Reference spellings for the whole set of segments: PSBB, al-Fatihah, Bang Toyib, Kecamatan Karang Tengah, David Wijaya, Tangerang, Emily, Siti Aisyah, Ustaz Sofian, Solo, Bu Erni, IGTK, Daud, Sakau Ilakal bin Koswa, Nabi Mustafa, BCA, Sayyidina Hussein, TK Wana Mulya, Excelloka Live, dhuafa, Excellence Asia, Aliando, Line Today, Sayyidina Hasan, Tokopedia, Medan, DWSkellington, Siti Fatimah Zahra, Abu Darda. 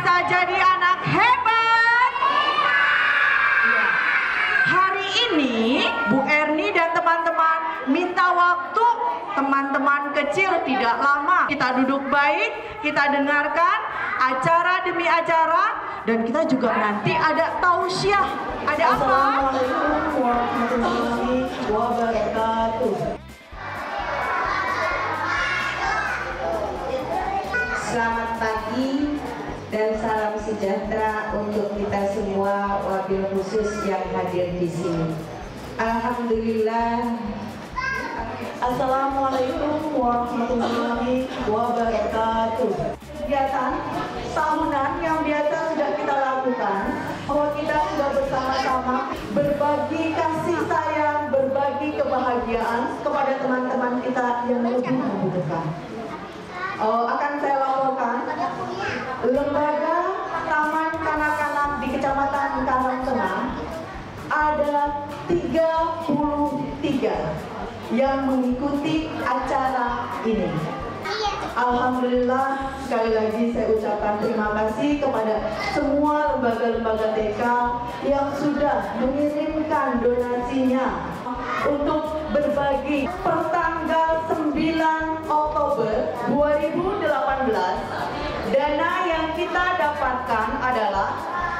bisa jadi anak hebat. Ya. Hari ini Bu Erni dan teman-teman minta waktu teman-teman kecil tidak lama. Kita duduk baik, kita dengarkan acara demi acara, dan kita juga nanti ada tausiah. Ada apa? Assalamualaikum warahmatullahi wabarakatuh. Selamat pagi dan salam sejahtera untuk kita semua, wabil khusus yang hadir di sini. Alhamdulillah. Assalamualaikum warahmatullahi wabarakatuh. Kegiatan tahunan yang biasa sudah kita lakukan, bahwa kita sudah bersama-sama berbagi kasih sayang, berbagi kebahagiaan kepada teman-teman kita yang lebih membutuhkan. Akan saya laporkan lembaga taman kanak-kanak di Kecamatan Karang Tengah ada 33 yang mengikuti acara ini. Alhamdulillah, sekali lagi saya ucapkan terima kasih kepada semua lembaga-lembaga TK yang sudah mengirimkan donasinya untuk berbagi. Pertanggal 9 Oktober 2018, dana yang kita dapatkan adalah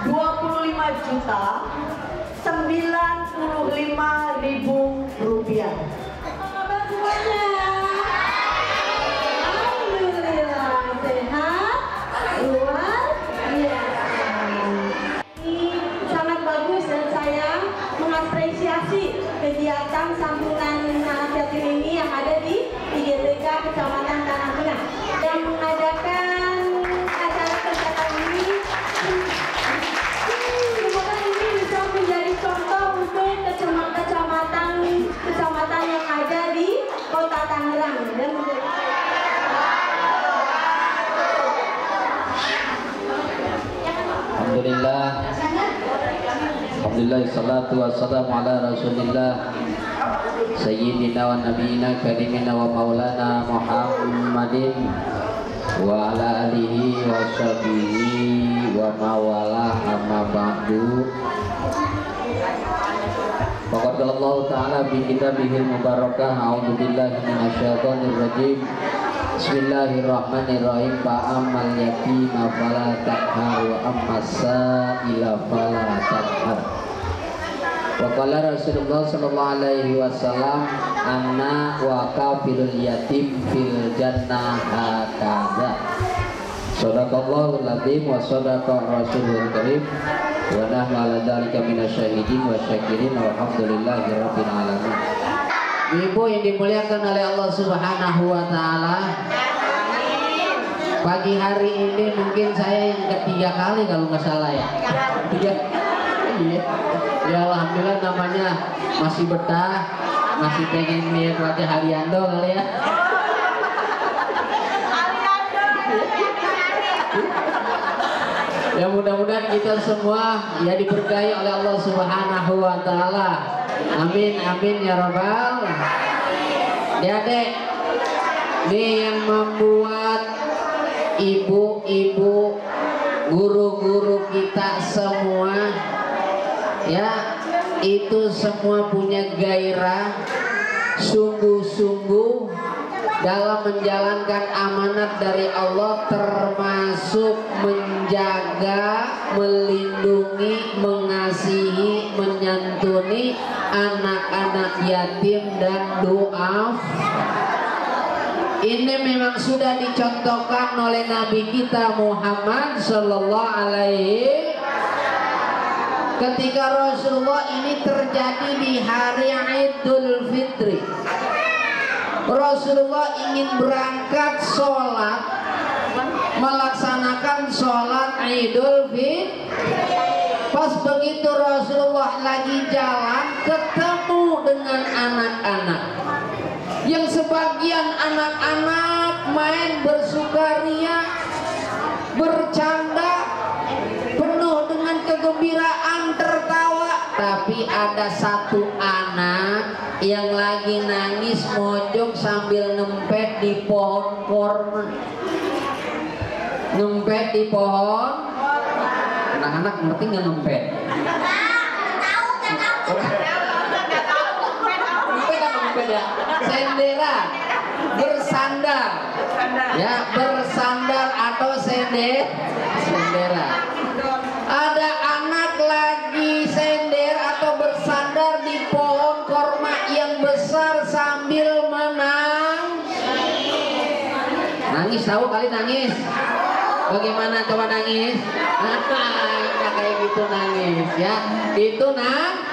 25.095.000 rupiah. Kegiatan sambungan nasihatin ini yang ada di IGTK Kecamatan Karang Tengah yang mengadakan acara kegiatan ini. Semoga ini bisa menjadi contoh untuk kecamatan yang ada di Kota Tangerang dan Alhamdulillah. Alhamdulillah, salatu wassalamu ala rasulillah Sayyidina wa nabiyina karimina wa maulana Muhammadin wa ala alihi wa sahbihi wa mawalah amma ba'du. Baqadallahu ta'ala bi kitabihil mubarakah. A'udhu billahi minasyaitonir rajim. Bismillahirrahmanirrahim. Fa'amal yatima fala taqhar wa ammas sa'ila fala taqhar. Wa qala Rasulullah sallallahu alaihi wasallam anna wa kafilul yatim fil jannah hakadha. Shadaqallahu al-azim wa shadaqa rasulul karim wa nahnu ala dzalika minasyahidin wa syakirin walhamdulillahi rabbil alamin. Ibu yang dimuliakan oleh Allah Subhanahu wa Ta'ala, pagi hari ini mungkin saya yang ketiga kali kalau nggak salah ya. Ya alhamdulillah, namanya masih betah, masih pengen lihat wajah Aliando kali ya. Ya mudah-mudahan kita semua ya diberkahi oleh Allah Subhanahu wa Ta'ala. Amin, amin ya rabbal. Adik-adik, ini yang membuat ibu-ibu, guru-guru kita semua, ya, itu semua punya gairah, sungguh-sungguh dalam menjalankan amanat dari Allah, termasuk menjaga, melindungi, mengasihi, menyantuni anak-anak yatim dan du'af. Ini memang sudah dicontohkan oleh Nabi kita Muhammad Sallallahu Alaihi. Ketika Rasulullah, ini terjadi di hari Idul Fitri, Rasulullah ingin berangkat sholat, melaksanakan sholat Idul Fitri. Pas begitu Rasulullah lagi jalan, ketemu dengan anak-anak, yang sebagian anak-anak main bersukaria, bercanda, penuh dengan kegembiraan, tertawa. Tapi ada satu anak yang lagi nangis mojok sambil ngempet di pohon korma. Ngempet di pohon anak-anak ngerti nggak ngempet? Ya, sendera, bersandar, ya, bersandar atau sendera. Ada anak lagi sender atau bersandar di pohon korma yang besar sambil menangis. Tahu kali nangis? Bagaimana coba nangis? Nah, kayak gitu nangis ya. Itu nangis.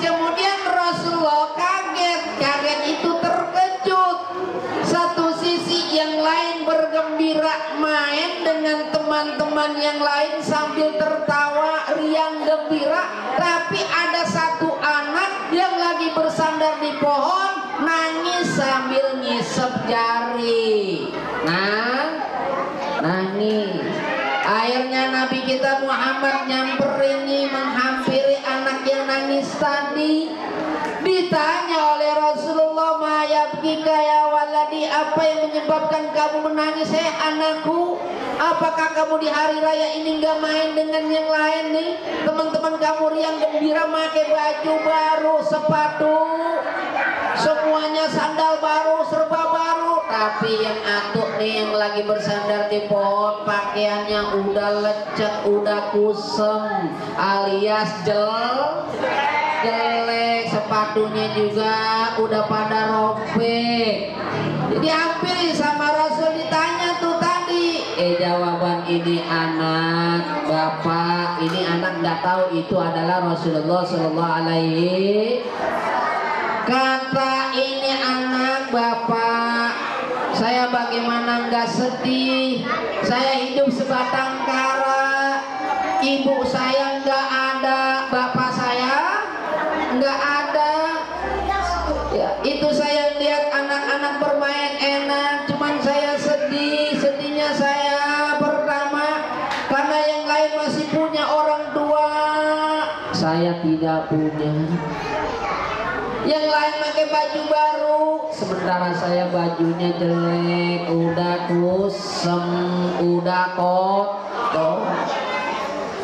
Kemudian Rasulullah kaget itu terkejut. Satu sisi yang lain bergembira main dengan teman-teman yang lain sambil tertawa riang gembira, tapi ada satu anak yang lagi bersandar di pohon nangis sambil ngisep jari. Nangis. Akhirnya Nabi kita Muhammad nyamperini, menghampiri anak yang nangis tadi. Ditanya oleh Rasulullah, "Mayabkika ya waladi, apa yang menyebabkan kamu menangis, hei anakku? Apakah kamu di hari raya ini nggak main dengan yang lain nih? Teman-teman kamu yang gembira pakai baju baru, sepatu, semuanya sandal baru, serba baru. Tapi yang atuk nih yang lagi bersandar di pohon pakaiannya udah lecek, udah kusem, alias jelek, sepatunya juga udah pada robek." Jadi hampir sama Rasul ditanya tuh tadi. Jawaban ini anak bapak, ini anak nggak tahu itu adalah Rasulullah Shallallahu Alaihi. Kata ini anak bapak, saya bagaimana nggak sedih? Saya hidup sebatang kara, ibu saya nggak ada, bapak saya nggak ada. Ya, itu saya lihat anak-anak bermain enak, cuman saya sedih. Sedihnya saya pertama karena yang lain masih punya orang tua, saya tidak punya. Yang lain pakai baju baru, sementara saya bajunya jelek, udah kusem, udah kotor.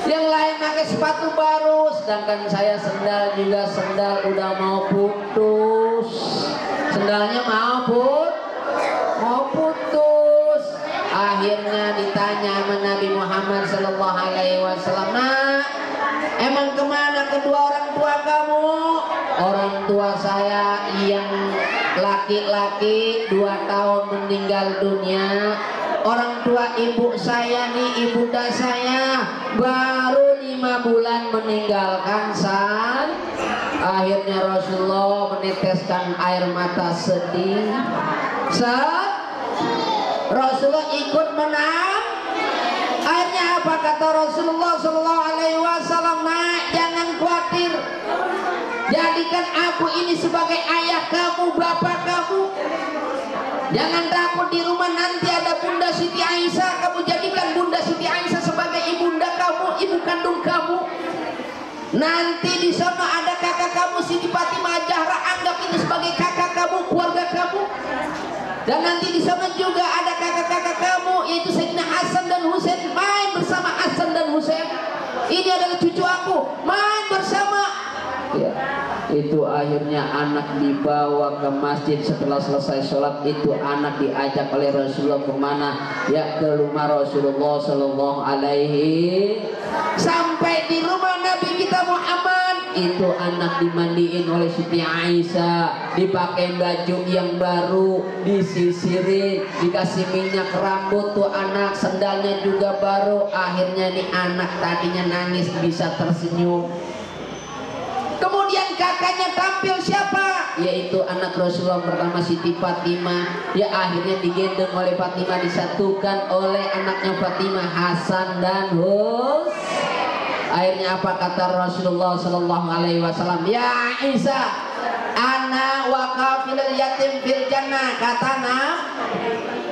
Yang lain pakai sepatu baru, sedangkan saya sendal juga sendal udah mau putus. Sendalnya mau putus. Akhirnya ditanya sama Nabi Muhammad Sallallahu Alaihi Wasallam, "Nah, emang kemana kedua orang tua kamu?" "Orang tua saya yang laki-laki 2 tahun meninggal dunia. Orang tua ibu saya nih, ibunda saya baru 5 bulan meninggalkan saya." Akhirnya Rasulullah meneteskan air mata sedih. Rasulullah ikut menang. Akhirnya apa kata Rasulullah Shallallahu Alaihi Wasallam? "Nah, jangan khawatir. Jadikan aku ini sebagai ayah kamu, bapak kamu. Jangan takut, di rumah nanti ada Bunda Siti Aisyah. Kamu jadikan Bunda Siti Aisyah sebagai ibunda kamu, ibu kandung kamu. Nanti di sana ada kakak kamu Siti Fatimah Zahra, anggap ini sebagai kakak kamu, keluarga kamu. Dan nanti di sana juga ada kakak-kakak kamu, yaitu Sayyidina Hasan dan Hussein. Main bersama Hasan dan Hussein. Ini adalah cucu aku. Main bersama." Ya, itu akhirnya anak dibawa ke masjid. Setelah selesai sholat itu anak diajak oleh Rasulullah kemana? Ya, ke rumah Rasulullah Sallallahu Alaihi. Sampai di rumah Nabi kita Muhammad, itu anak dimandiin oleh Siti Aisyah, dipakai baju yang baru, disisirin, dikasih minyak rambut tuh anak, sendalnya juga baru. Akhirnya nih anak tadinya nangis bisa tersenyum. Kemudian kakaknya tampil siapa? Yaitu anak Rasulullah pertama Siti Fatimah. Ya, akhirnya digendong oleh Fatimah, disatukan oleh anaknya Fatimah, Hasan dan Hussein. Akhirnya apa kata Rasulullah Sallallahu Alaihi Wasallam? "Ya Isa, ana wakafilal yatim fil jannah." Katana,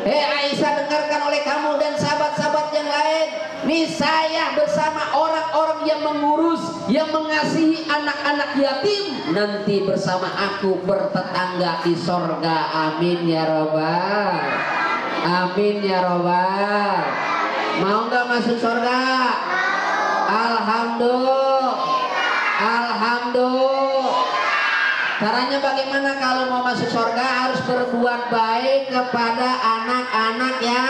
"Hei Aisyah, dengarkan oleh kamu dan sahabat-sahabat yang lain. Nih saya bersama orang-orang yang mengurus, yang mengasihi anak-anak yatim. Nanti bersama aku bertetangga di sorga. Amin ya robbal. Amin ya robbal." Mau nggak masuk sorga? Alhamdulillah. Alhamdulillah. Caranya bagaimana kalau mau masuk surga? Harus berbuat baik kepada anak-anak ya.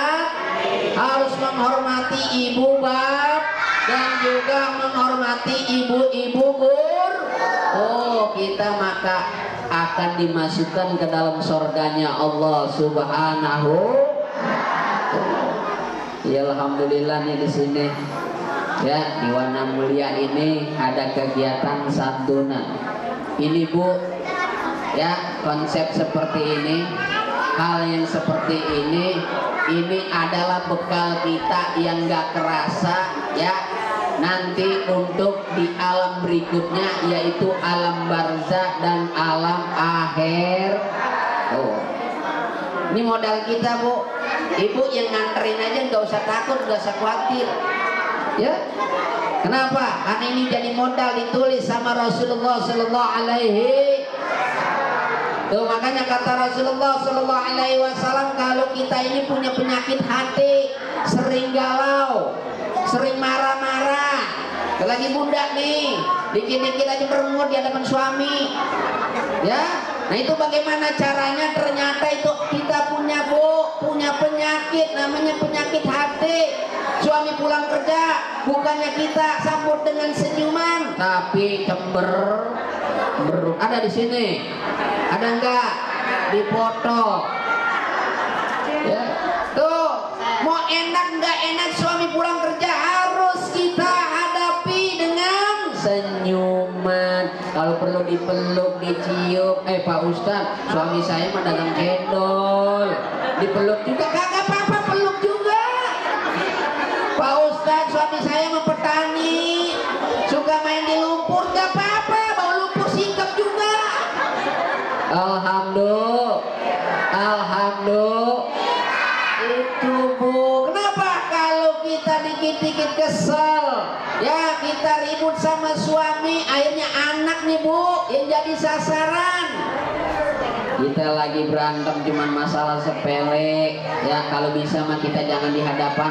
Harus menghormati ibu bapa dan juga menghormati ibu-ibu guru. Oh, kita maka akan dimasukkan ke dalam surganya Allah Subhanahu. Ya alhamdulillah nih di sini. Ya, di Wana Mulia ini ada kegiatan santunan. Ini Bu, ya konsep seperti ini, hal yang seperti ini adalah bekal kita yang gak kerasa ya. Nanti untuk di alam berikutnya yaitu alam barzah dan alam akhir. Oh, ini modal kita Bu. Ibu yang nganterin aja nggak usah takut, nggak usah khawatir. Ya, kenapa? Karena ini jadi modal ditulis sama Rasulullah Shallallahu Alaihi. Tuh makanya kata Rasulullah Shallallahu Alaihi Wasallam kalau kita ini punya penyakit hati, sering galau, sering marah-marah. Lagi muda nih, dikit-dikit aja bermulut di hadapan suami, ya. Nah itu bagaimana caranya? Ternyata itu kita punya Bu, punya penyakit namanya penyakit hati. Suami pulang kerja, bukannya kita sambut dengan senyuman, tapi cemberut. Ada di sini, ada enggak? Dipoto. Ya. Tuh, mau enak enggak enak suami pulang kerja harus kita hadapi dengan senyuman. Kalau perlu dipeluk, dicium. Pak Ustaz, suami saya mendagang cendol, dipeluk juga kagak apa-apa, peluk juga. Pak Ustaz, suami saya mempetani, suka main di lumpur, gak apa-apa, bau lumpur singkep juga. Alhamdulillah, alhamdulillah. Itu Bu, kenapa kalau kita dikit-dikit kesel, ya kita ribut sama suami, akhirnya anak nih Bu yang jadi sasaran. Kita lagi berantem cuman masalah sepele ya, kalau bisa mah kita jangan di hadapan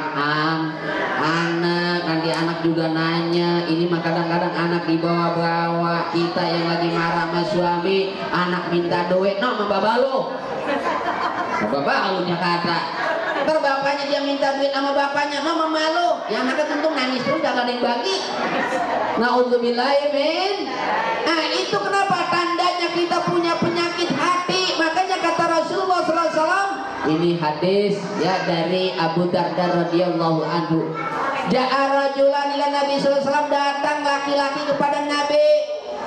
anak. Nanti anak juga nanya, ini mah kadang-kadang anak dibawa-bawa. Kita yang lagi marah sama suami, anak minta duit, no sama bapak lu, bapak kata ntar bapaknya dia minta duit sama bapaknya, no mama lu, yang anaknya tentu nangis terus gak ada yang bagi. Na'udzubillah amin. Nah itu kenapa tandanya kita punya penyakit hati. Makanya kata Rasulullah SAW, ini hadis ya dari Abu Darda radhiyallahu anhu. Ja'a rajulan ila Nabi SAW, datang laki-laki kepada Nabi.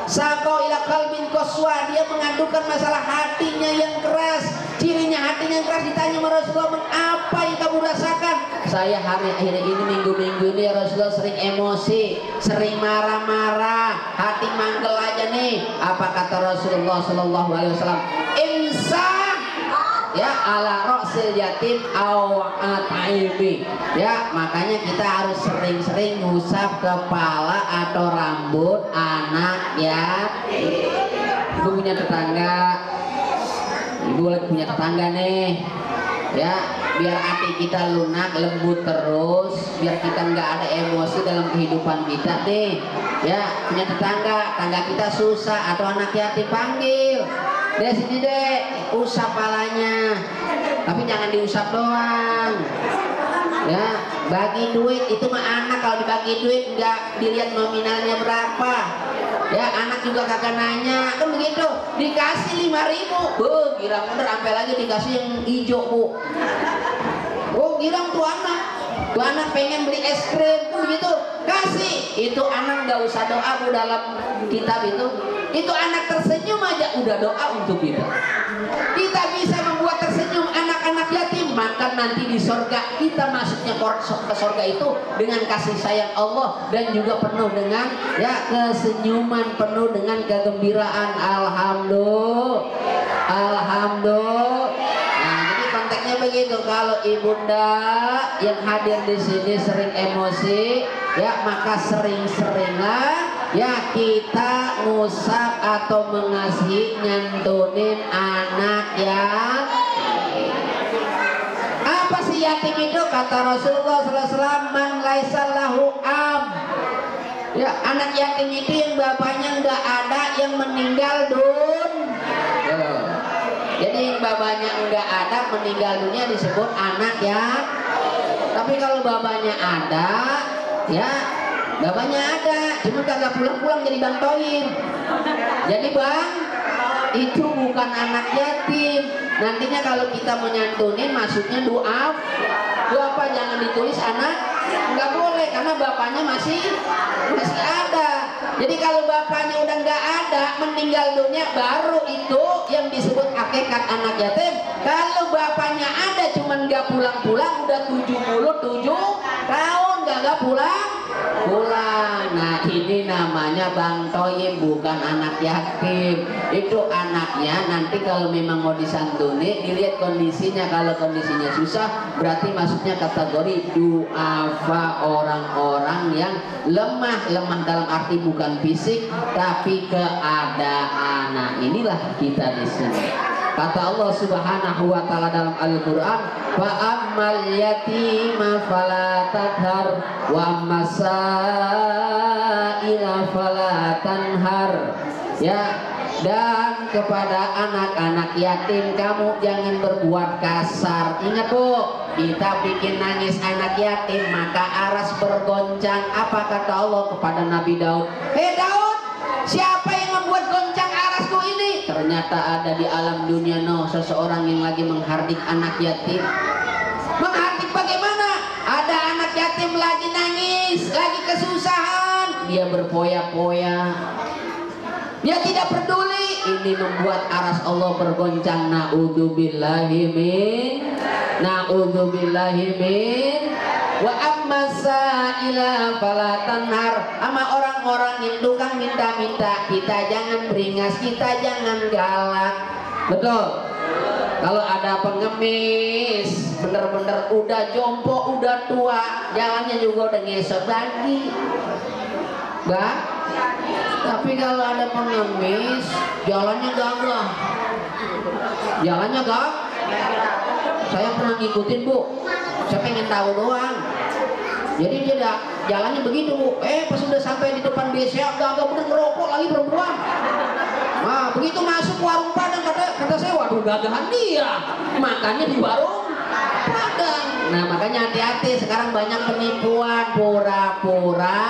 Sakau Ilakal bin Koswa, dia mengadukan masalah hatinya yang keras, cirinya hatinya yang keras. Ditanya sama Rasulullah, apa yang kamu rasakan? Saya hari-hari ini minggu-minggu ini Rasulullah sering emosi, sering marah-marah, hati manggel aja nih. Apa kata Rasulullah Shallallahu Alaihi Wasallam? Insan ya ala ra'sil yatim aw ataibi. Ya makanya kita harus sering-sering ngusap kepala atau rambut anak ya. Ibu punya tetangga, ibu punya tetangga nih ya, biar hati kita lunak, lembut terus, biar kita nggak ada emosi dalam kehidupan kita nih ya. Punya tetangga kita susah atau anak yatim, panggil deh sini deh, usap palanya, tapi jangan diusap doang ya. Bagi duit itu mah anak, kalau dibagi duit nggak dilihat nominalnya berapa ya, anak juga kagak nanya kan begitu. Dikasih 5.000, bu girang bener, sampai lagi dikasih yang hijau bu. Oh girang tuh anak pengen beli es krim tuh gitu, kasih itu anak nggak usah doa bu dalam kitab itu anak tersenyum aja udah doa untuk kita. Kita bisa membuat tersenyum anak-anak yatim, maka nanti di surga kita masuknya ke surga itu dengan kasih sayang Allah dan juga penuh dengan ya kesenyuman, penuh dengan kegembiraan. Alhamdulillah, alhamdulillah. Nah jadi konteksnya begitu. Kalau ibunda yang hadir di sini sering emosi ya, maka sering-seringlah ya kita ngusap atau mengasihi, nyantunin anak ya. Apa sih yatim itu? Kata Rasulullah SAW, man laisa lahu ab, anak yatim itu yang bapaknya nggak ada, yang meninggal dunia. Jadi yang bapaknya nggak ada meninggal dunia disebut anak ya. Tapi kalau bapaknya ada, ya bapaknya ada, cuma kagak pulang-pulang jadi bang tohir. Jadi bang, itu bukan anak yatim. Nantinya kalau kita menyantunin masuknya duaf. Duafa jangan ditulis anak, nggak boleh karena bapaknya masih ada. Jadi kalau bapaknya udah nggak ada, meninggal dunia, baru itu yang disebut hakikat anak yatim. Kalau bapaknya ada cuman nggak pulang-pulang, udah 77 tahun nggak pulang. Nah ini namanya bang toyib, bukan anak yatim. Itu anaknya nanti kalau memang mau disantuni dilihat kondisinya. Kalau kondisinya susah berarti masuknya kategori duafa, orang-orang yang lemah dalam arti bukan fisik tapi keadaan. Nah inilah kita di sini. Kata Allah Subhanahu wa taala dalam Al-Qur'an, "Fa ammal yatima fala tadhar wa masaila fala tanhar." Ya, dan kepada anak-anak yatim kamu jangan berbuat kasar. Ingat Bu, kita bikin nangis anak yatim maka aras bergoncang. Apa kata Allah kepada Nabi Daud? "Hei Daud, siapa yang membuat goncang arasku ini?" Ternyata ada di alam dunia seseorang yang lagi menghardik anak yatim. Menghardik bagaimana? Ada anak yatim lagi nangis, lagi kesusahan, dia berpoya-poya. Dia tidak peduli, ini membuat aras Allah bergoncang. Na'udzubillahi min wa amma sa'ila fala tanhar. Sama orang-orang yang tukang minta-minta, kita jangan beringas, kita jangan galak. Betul. Kalau ada pengemis bener-bener udah jompo, udah tua, jalannya juga udah ngesot lagi, Mbak. Tapi kalau ada pengemis jalannya gagah. Saya pernah ngikutin Bu, saya pengen tahu doang. Jadi dia jalannya begitu Bu, pas udah sampai di depan BCA gagah bener, ngerokok lagi perempuan. Nah begitu masuk warung Padang, kata saya, waduh gagahan dia, makannya di warung Padang. Nah makanya hati-hati, sekarang banyak penipuan, pura-pura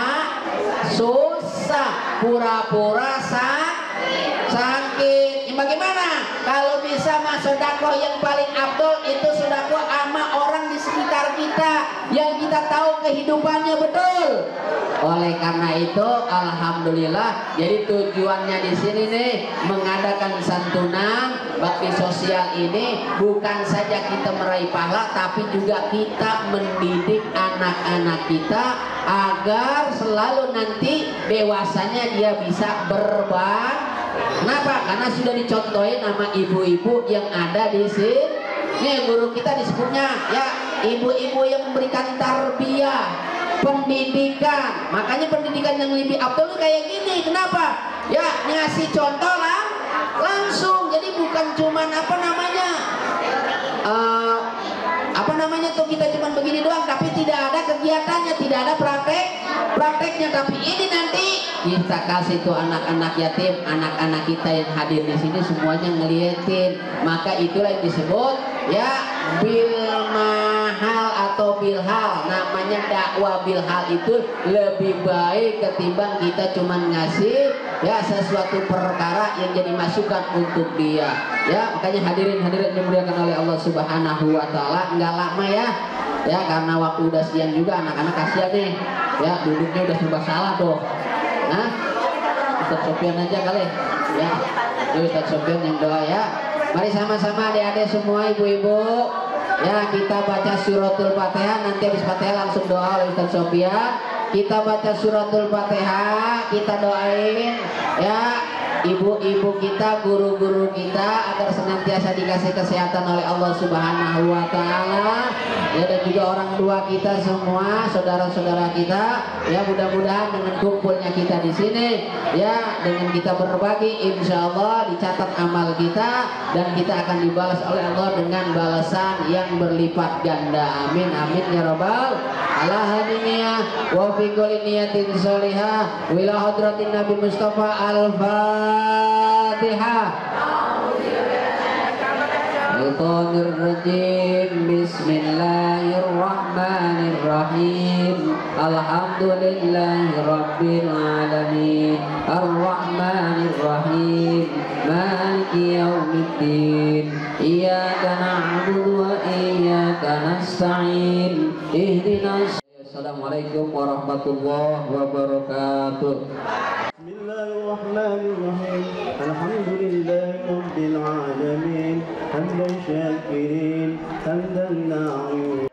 susah, pura-pura sakit. Bagaimana? Kalau bisa mah sedekah yang paling afdol itu sedekah sama orang di sekitar kita yang kita tahu kehidupannya, betul. Oleh karena itu, alhamdulillah. Jadi tujuannya di sini nih mengadakan santunan bakti sosial ini bukan saja kita meraih pahala, tapi juga kita mendidik anak-anak kita agar selalu nanti dewasanya dia bisa berbakti. Kenapa? Karena sudah dicontohin nama ibu-ibu yang ada di sini. Nih guru kita disebutnya ya ibu-ibu yang memberikan tarbiyah, pendidikan. Makanya pendidikan yang lebih abdul kayak gini. Kenapa? Ya ngasih contoh lah langsung. Jadi bukan cuman apa namanya tuh kita cuman begini doang, tapi tidak ada kegiatannya, tidak ada prakteknya. Tapi ini nanti kita kasih tuh anak-anak yatim, anak-anak kita yang hadir di sini semuanya ngeliatin. Maka itulah yang disebut ya bilmahal atau bilhal. Namanya dakwah bilhal itu lebih baik ketimbang kita cuman ngasih ya sesuatu perkara yang jadi masukan untuk dia. Ya makanya hadirin dimuliakan oleh Allah Subhanahu wa taala. Enggak lama ya karena waktu udah siang juga, anak-anak kasihan nih ya duduknya udah serba salah tuh. Nah, Ustaz Sofian aja kali ya, Ustaz Sofian yang doa ya. Mari sama-sama adik-adik semua, ibu-ibu ya, kita baca suratul Fatihah. Nanti habis Fatihah langsung doa oleh Ustaz Sofian. Kita baca suratul Fatihah, kita doain ya ibu-ibu kita, guru-guru kita agar senantiasa dikasih kesehatan oleh Allah Subhanahu wa taala. Ya dan juga orang tua kita semua, saudara-saudara kita, ya mudah-mudahan dengan kumpulnya kita di sini ya, dengan kita berbagi insya Allah dicatat amal kita dan kita akan dibalas oleh Allah dengan balasan yang berlipat ganda. Amin amin ya rabbal alahaniyah wa fi kulli niyatin sholihah ila hadratin Nabi Mustafa al-Fatihah. Syaitonir rajim. Bismillahirrahmanirrahim. Alhamdulillahirabbil alamin. Arrahmanirrahim. Maliki yaumiddin. Iyyaka na'budu wa iyyaka nasta'in. Ihdinas. Assalamualaikum warahmatullahi wabarakatuh. Bismillahirrahmanirrahim. Alhamdulillahirabbil alamin. Hamdan syakirin. Hamdan na'im.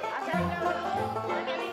Assalamualaikum.